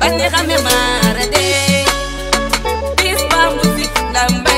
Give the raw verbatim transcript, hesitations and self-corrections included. Bandera me mara de peace, music, lamba.